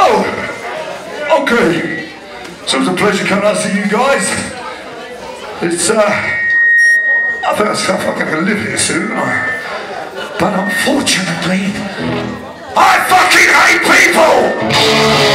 Oh, okay. So it's a pleasure coming out to see you guys. It's, I think I'm gonna live here soon. But unfortunately, I fucking hate people!